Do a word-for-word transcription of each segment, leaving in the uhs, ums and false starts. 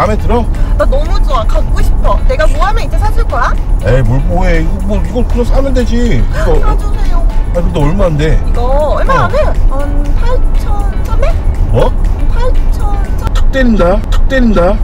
마음에 들어? 나 너무 좋아. 갖고 싶어. 내가 뭐 하면 이제 사줄 거야? 에이 뭘 뭐해. 이거 뭐 이걸 그냥 사면 되지. 이거. 사주세요. 아 근데 얼마인데? 이거 얼마 안 해? 한 팔천 삼백? 뭐? 팔천 삼백? 툭 때린다. 툭 때린다.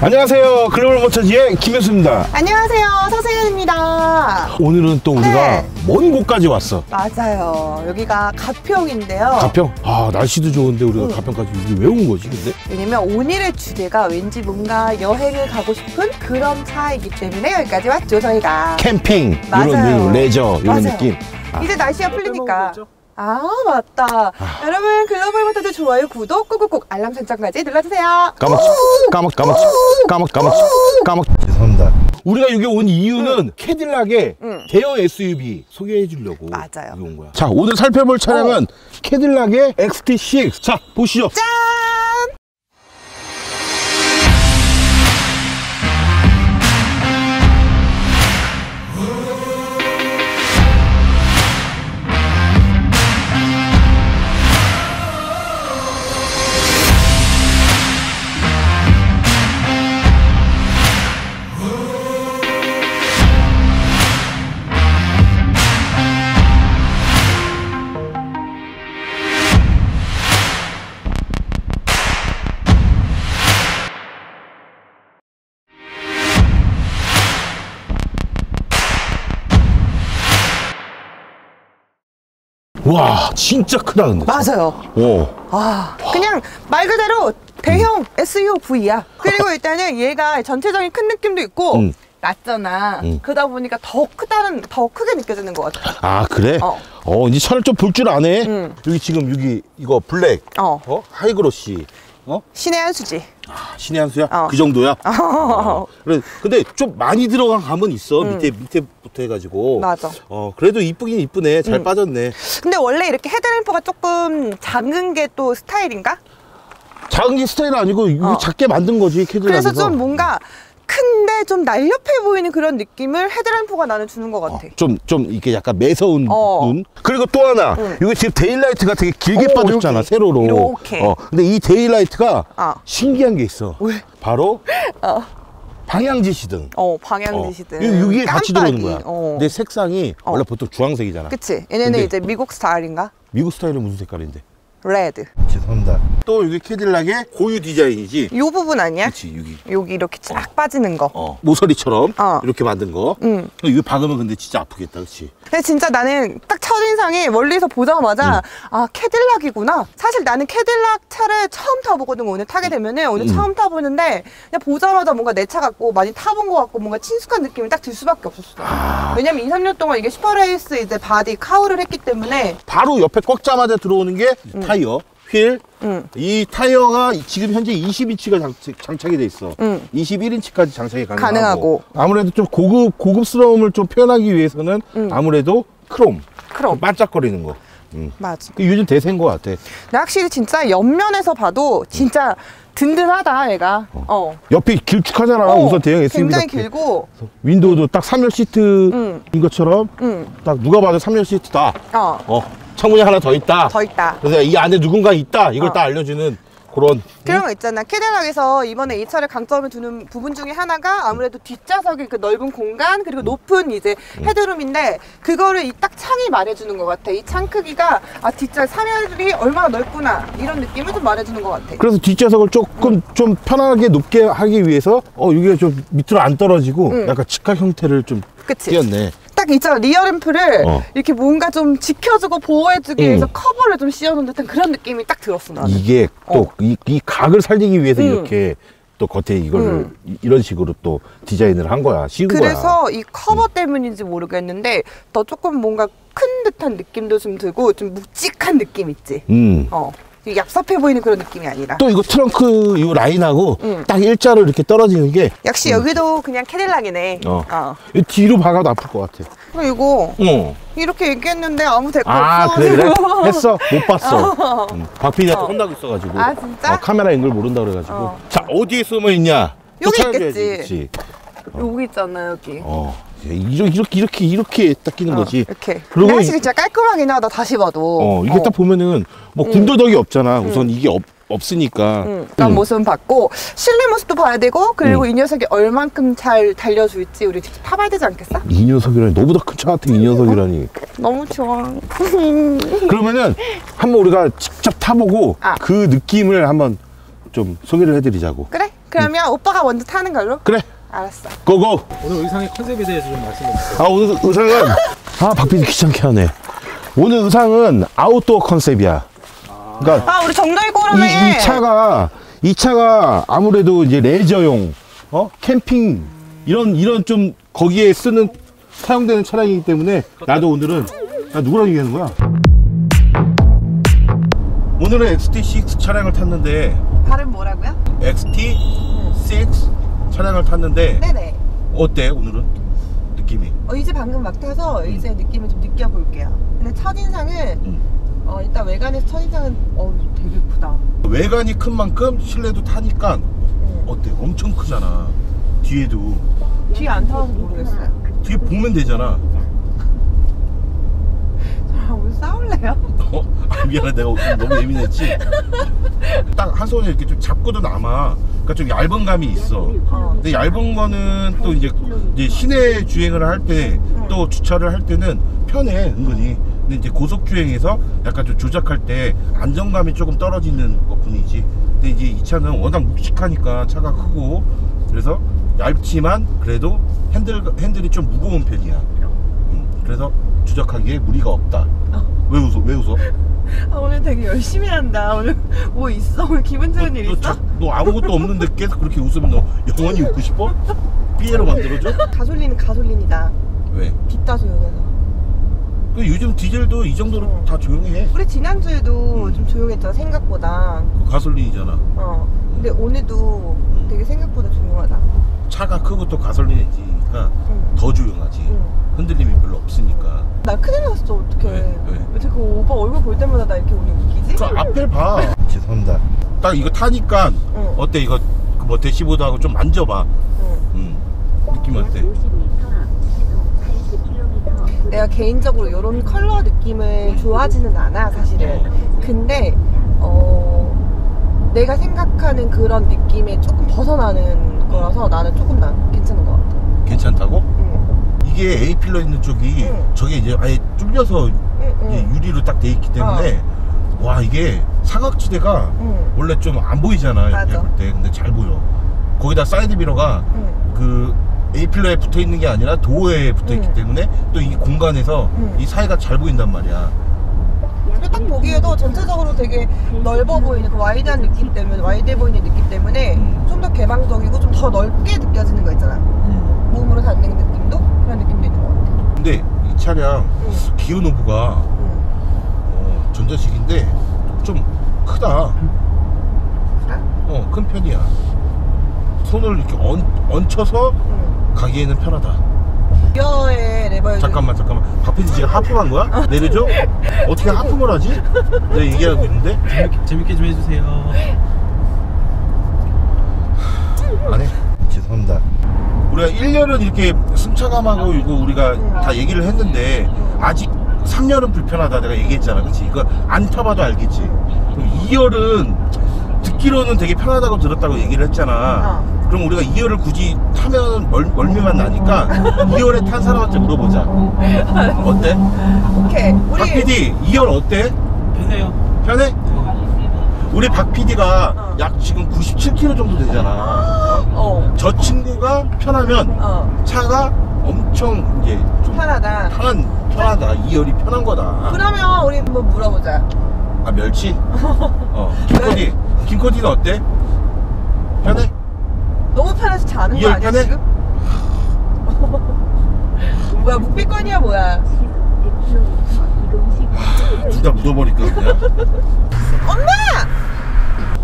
안녕하세요. 글로벌모터즈의 김현수입니다. 안녕하세요. 서세윤입니다. 오늘은 또 우리가 네. 먼 곳까지 왔어. 맞아요. 여기가 가평인데요. 가평? 아 날씨도 좋은데 우리가 응. 가평까지 왜 온 거지 근데? 왜냐면 오늘의 주제가 왠지 뭔가 여행을 가고 싶은 그런 차이기 때문에 여기까지 왔죠 저희가. 캠핑! 맞아요. 이런 레저 이런 맞아요. 느낌. 아. 이제 날씨가 풀리니까. 아 맞다. 아. 여러분 글로벌모터즈 좋아요, 구독 꾹꾹꾹 알람 설정까지 눌러주세요. 까먹지 까먹 까먹지 까먹 까먹지 까먹. 죄송합니다. 우리가 여기 온 이유는 응. 캐딜락의 응. 대형 에스유브이 소개해 주려고 맞아요. 온 거야. 자 오늘 살펴볼 차량은 어. 캐딜락의 엑스티 식스. 자 보시죠. 짠. 와 진짜 크다 근데. 맞아요. 오. 아, 그냥 말 그대로 대형 에스유브이야. 그리고 일단은 얘가 전체적인 큰 느낌도 있고 음. 낮잖아. 음. 그러다 보니까 더 크다는 더 크게 느껴지는 것 같아. 아 그래? 어, 어 이제 차를 좀 볼 줄 아네. 음. 여기 지금 여기 이거 블랙, 어, 어? 하이그로시, 어? 신의 한 수지. 아, 신의 한 수야? 어. 그 정도야? 어. 그래, 근데 좀 많이 들어간 감은 있어. 음. 밑에, 밑에부터 해가지고. 맞아. 어, 그래도 이쁘긴 이쁘네. 잘 음. 빠졌네. 근데 원래 이렇게 헤드램프가 조금 작은 게 또 스타일인가? 작은 게 스타일은 아니고, 어. 작게 만든 거지, 캐딜락에서. 그래서 좀 뭔가 큰데 좀 날렵해 보이는 그런 느낌을 헤드램프가 나는 주는 것 같아. 좀, 좀 이렇게 약간 매서운 어. 눈. 그리고 또 하나, 음. 이게 지금 데일라이트가 되게 길게 오, 빠졌잖아, 이렇게. 세로로. 이렇게. 어, 근데 이 데일라이트가 아. 신기한 게 있어. 왜? 바로 어. 방향지시등. 어, 방향지시등. 여기에 어. 같이 들어오는 거야. 어. 근데 색상이 어. 원래 보통 주황색이잖아. 그치? 얘네는 이제 미국 스타일인가? 미국 스타일은 무슨 색깔인데? 레드. 죄송합니다. 또 여기 캐딜락의 고유 디자인이지. 이 부분 아니야? 그렇지, 여기. 여기 이렇게 쫙 어. 빠지는 거. 어. 모서리처럼 어. 이렇게 만든 거. 응. 이거 박으면 근데 진짜 아프겠다, 그렇지? 근데 진짜 나는 딱 첫인상이 멀리서 보자마자 응. 아 캐딜락이구나. 사실 나는 캐딜락 차를 처음 타보거든. 오늘 타게 되면은 오늘 응. 처음 타보는데 그냥 보자마자 뭔가 내 차 같고 많이 타본 거 같고 뭔가 친숙한 느낌이 딱 들 수밖에 없었어. 아. 왜냐면 이 삼 년 동안 이게 슈퍼레이스 이제 바디 카우를 했기 때문에 바로 옆에 꺾자마자 들어오는 게 응. 타이어, 휠. 응. 이 타이어가 지금 현재 이십 인치가 장착, 장착이 돼 있어. 응. 이십일 인치까지 장착이 가능하고. 가능하고. 아무래도 좀 고급 고급스러움을 좀 표현하기 위해서는 응. 아무래도 크롬, 크롬. 좀 반짝거리는 거. 응. 맞아. 요즘 대세인 것 같아. 근데 확실히 진짜 옆면에서 봐도 진짜 든든하다 얘가. 어. 어. 옆이 길쭉하잖아. 어. 우선 대형 에스유브이. 굉장히 길고. 윈도우도 딱 삼열 시트인 응. 것처럼 응. 딱 누가 봐도 삼열 시트다. 어. 어. 창문이 하나 더 있다. 더 있다. 그래서 이 안에 누군가 있다. 이걸 어. 다 알려주는 그런. 그런 거 있잖아. 캐딜락에서 이번에 이 차를 강점을 두는 부분 중에 하나가 아무래도 뒷좌석의 그 넓은 공간 그리고 높은 이제 헤드룸인데 그거를 이 딱 창이 말해주는 것 같아. 이 창 크기가 아 뒷좌석 삼열이 얼마나 넓구나 이런 느낌을 좀 말해주는 것 같아. 그래서 뒷좌석을 조금 응. 좀 편안하게 높게 하기 위해서 어 이게 좀 밑으로 안 떨어지고 응. 약간 직각 형태를 좀 띄었네. 딱 있잖아 리어램프를 어. 이렇게 뭔가 좀 지켜주고 보호해주기 응. 위해서 커버를 좀 씌워놓은 듯한 그런 느낌이 딱 들었어 나는. 이게 또 이 어. 이 각을 살리기 위해서 응. 이렇게 또 겉에 이걸 응. 이런 식으로 또 디자인을 한 거야. 씌운 거야. 그래서 이 커버 응. 때문인지 모르겠는데 더 조금 뭔가 큰 듯한 느낌도 좀 들고 좀 묵직한 느낌 있지. 음. 어. 얍삽해 보이는 그런 느낌이 아니라 또 이거 트렁크 이 라인하고 음. 딱 일자로 이렇게 떨어지는 게 역시 음. 여기도 그냥 캐딜락이네. 어. 어. 뒤로 박아도 아플 것 같아. 이거 어. 이렇게 얘기했는데 아무 대가 아, 없어. 아 그래 그래? 했어? 못 봤어. 어. 응. 박피디한테 어. 혼나고 있어가지고. 아 진짜? 어, 카메라 앵글 모른다 그래가지고. 어. 자 어디에 숨어 있냐? 여기 있겠지. 어. 여기 있잖아 여기. 어. 이렇게 이렇게 이렇게 이렇게 딱 끼는 어, 거지. 이렇게. 그리고 확실히 진짜 깔끔하긴 하다. 다시 봐도. 어 이게 어. 딱 보면은 뭐 음. 군더더기 없잖아. 우선 음. 이게 없 없으니까. 음. 일단 음. 모습은 봤고 실내 모습도 봐야 되고 그리고 음. 이 녀석이 얼만큼 잘 달려줄지 우리 직접 타봐야 되지 않겠어? 이 녀석이라니 너보다 큰 차 같은 이 녀석이라니. 어? 너무 좋아. 그러면은 한번 우리가 직접 타보고 아. 그 느낌을 한번 좀 소개를 해드리자고. 그래? 그러면 음. 오빠가 먼저 타는 걸로. 그래. 알았어. 고고! 오늘 의상의 컨셉에 대해서 좀 말씀해주세요. 아 오늘 의상은 아 박피디 귀찮게 하네. 오늘 의상은 아웃도어 컨셉이야. 아, 그러니까 아 우리 정답 입고 오라네. 이 차가 이 차가 아무래도 이제 레저용 어 캠핑 이런 이런 좀 거기에 쓰는 사용되는 차량이기 때문에 나도 오늘은 나 누구랑 얘기하는 거야? 오늘은 엑스티 식스 차량을 탔는데 발음 뭐라고요? 엑스티 식스 차량을 탔는데 네네. 어때 오늘은 느낌이? 어, 이제 방금 막 타서 음. 이제 느낌을 좀 느껴볼게요. 근데 첫인상은 음. 어, 일단 외관에서 첫인상은 어, 되게 크다. 외관이 큰 만큼 실내도 타니까 음. 어때? 엄청 크잖아. 뒤에도 뒤에 안 타서 모르겠어요. 뒤에 보면 되잖아. 저랑 오늘 싸울래요? 어? 아, 미안해 내가 너무 예민했지? 딱 한 손에 이렇게 좀 잡고도 남아. 그러니까 좀 얇은 감이 있어. 어. 근데 얇은 거는 또 이제, 이제 시내 주행을 할 때 또 주차를 할 때는 편해 은근히. 근데 이제 고속 주행에서 약간 좀 조작할 때 안정감이 조금 떨어지는 것뿐이지. 근데 이제 이 차는 워낙 묵직하니까 차가 크고 그래서 얇지만 그래도 핸들 핸들이 좀 무거운 편이야. 음, 그래서 조작하기에 무리가 없다. 어. 왜 웃어? 왜 웃어? 아, 오늘 되게 열심히 한다. 오늘 뭐 있어? 오늘 기분 좋은 너, 일 너 있어? 자, 너 아무것도 없는데 계속 그렇게 웃으면 너 영원히 웃고 싶어? 삐에로 만들어줘? 가솔린은 가솔린이다. 왜? 빚 다 조용해서. 그 요즘 디젤도 이 정도로 어. 다 조용해. 우리 지난주에도 음. 좀 조용했잖아 생각보다. 그 가솔린이잖아. 어. 근데 오늘도 음. 되게 생각보다 조용하다. 차가 크고 또 가솔린이니까 음. 더 조용하지. 음. 흔들림이 별로 없으니까. 나 큰일 났어. 어떡해. 왜? 왜? 왜 자꾸 오빠 얼굴 볼 때마다 나 이렇게 우리 웃기지? 저 앞을 봐. 죄송합니다. 딱 이거 타니까 응. 어때 이거 뭐 대시보드 하고 좀 만져봐. 응. 응. 느낌 어때? 내가 개인적으로 이런 컬러 느낌을 좋아하지는 않아 사실은. 근데 어 내가 생각하는 그런 느낌에 조금 벗어나는 거라서 나는 조금 나 괜찮은 것 같아. 괜찮다고? 이게 A 필러 있는 쪽이 응. 저게 이제 아예 뚫려서 응, 응. 유리로 딱 돼 있기 때문에 어. 와 이게 사각지대가 응. 원래 좀 안 보이잖아 옆에 볼 때. 근데 잘 보여. 거기다 사이드 미러가 응. 그 A 필러에 붙어 있는 게 아니라 도어에 붙어 있기 응. 때문에 또 이 공간에서 응. 이 사이가 잘 보인단 말이야. 딱 보기에도 전체적으로 되게 넓어 보이는 그 와이드한 느낌 때문에 와이드해 보이는 느낌 때문에 응. 좀 더 개방적이고 좀 더 넓게 느껴지는 거 있잖아. 응. 몸으로 닿는 느낌도. 그런 느낌도 있는 것 같아요. 근데 이 차량 응. 기어 노브가 응. 어, 전자식인데 좀 크다. 그래? 어, 큰 편이야. 손을 이렇게 얹, 얹혀서 응. 가기에는 편하다. 기어의 레버에 잠깐만 잠깐만 박피디 지금 하품한 거야? 내려줘? 어떻게 하품을 하지? 내가 얘기하고 있는데? 재밌게, 재밌게 좀 해주세요. 안 해. 죄송합니다. 우리가 일 년은 이렇게 승차감하고 이거 우리가 다 얘기를 했는데 아직 삼 년은 불편하다 내가 얘기했잖아. 그치? 이거 안 타봐도 알겠지. 그럼 이 열은 듣기로는 되게 편하다고 들었다고 얘기를 했잖아. 그럼 우리가 이 열을 굳이 타면 멀, 멀미만 나니까 이 열에 탄 사람한테 물어보자. 어때? 오케이. 우리... 박피디 이 열 어때? 편해요. 편해? 우리 박피디가 약 지금 구십칠 킬로미터 정도 되잖아. 어. 저 친구가 편하면 어. 차가 엄청 이제 좀 편하다. 편한, 편하다. 이 열이 편한 거다. 그러면 우리 한번 물어보자. 아 멸치? 어. 김코디. 김코디는 어때? 편해? 너무 편해서 자는 거 아니야 편해? 지금? 뭐야 묵비권이야 뭐야? 둘 다 묻어버릴까 그냥? 엄마!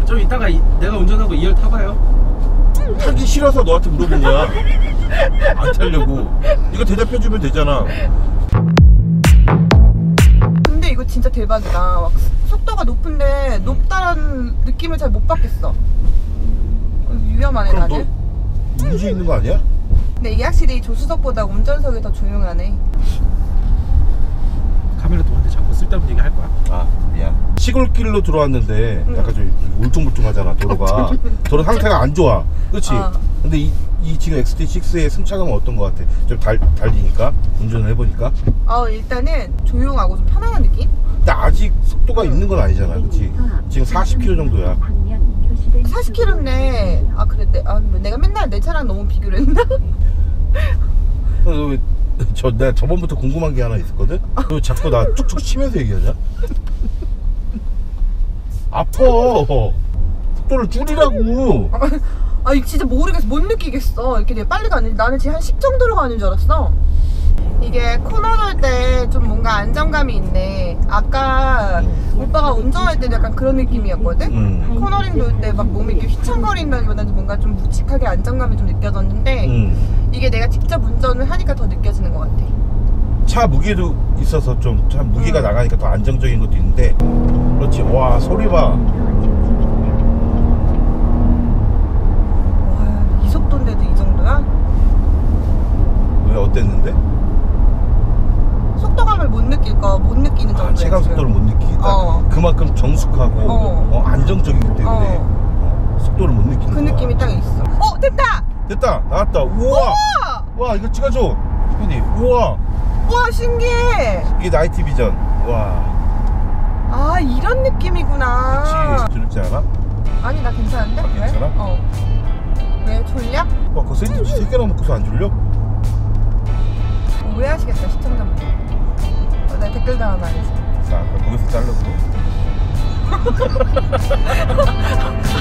좀 이따가 이, 내가 운전하고 이 열 타봐요. 타기 싫어서 너한테 물어본 거야. 안 타려고. 이거 대답해주면 되잖아. 근데 이거 진짜 대박이다. 막 속도가 높은데 높다라는 느낌을 잘 못 받겠어. 위험하네. 그럼 나는 너 문제 있는 거 아니야? 근데 이게 확실히 조수석보다 운전석이 더 조용하네. 카메라 도는데 자꾸 쓸데없는 얘기 할 거야? 아 미안. 시골길로 들어왔는데 응. 약간 좀 울퉁불퉁하잖아 도로가. 도로 상태가 안 좋아 그렇지? 어. 근데 이, 이 지금 엑스티 식스의 승차감은 어떤 거 같아? 좀 달, 달리니까? 운전을 해보니까? 어 일단은 조용하고 좀 편안한 느낌? 근데 아직 속도가 응. 있는 건 아니잖아 그렇지? 지금 사십 킬로미터 정도야. 사십 킬로미터네. 아 그랬대. 아 내가 맨날 내 차랑 너무 비교를 했나? 저, 내가 저번부터 궁금한 게 하나 있었거든? 너 자꾸 나 쭉쭉 치면서 얘기하냐? 아파! 속도를 줄이라고! 아, 아 진짜 모르겠어. 못 느끼겠어. 이렇게 되게 빨리 가는지. 나는 지금 한 십 정도로 가는 줄 알았어. 이게 코너 돌 때 좀 뭔가 안정감이 있네. 아까 음. 오빠가 운전할 때도 약간 그런 느낌이었거든? 음. 코너링 돌 때 막 몸이 이렇게 휘청거린다기보다는 뭔가 좀 묵직하게 안정감이 좀 느껴졌는데 음. 이게 내가 직접 운전을 하니까 더 느껴지는 것 같아. 차 무게도 있어서 좀 차 무게가 음. 나가니까 더 안정적인 것도 있는데 그렇지. 와 소리 봐. 와, 이 속도인데도 이 정도야? 왜 어땠는데? 속도감을 못 느낄까? 못 느끼는 정도야. 아, 체감 속도를 못 느끼니까 어. 그만큼 정숙하고 어. 어, 안정적이기 때문에 어. 어, 속도를 못 느끼는 그 거야. 느낌이 딱 있어. 어! 됐다! 됐다! 나왔다! 우와! 우와! 와 이거 찍어줘! 피디 우와! 우와 신기해! 이게 나이트 비전. 와. 아 이런 느낌이구나. 그치? 두렵지 않아? 아니 나 괜찮은데? 아, 괜찮아? 왜? 어. 왜? 졸려? 와 그거 샌드위치 세 개나 먹고서 안 졸려? 오해하시겠다 시청자분들. 나 댓글 달아놔야지. 자, 거기서 자르고.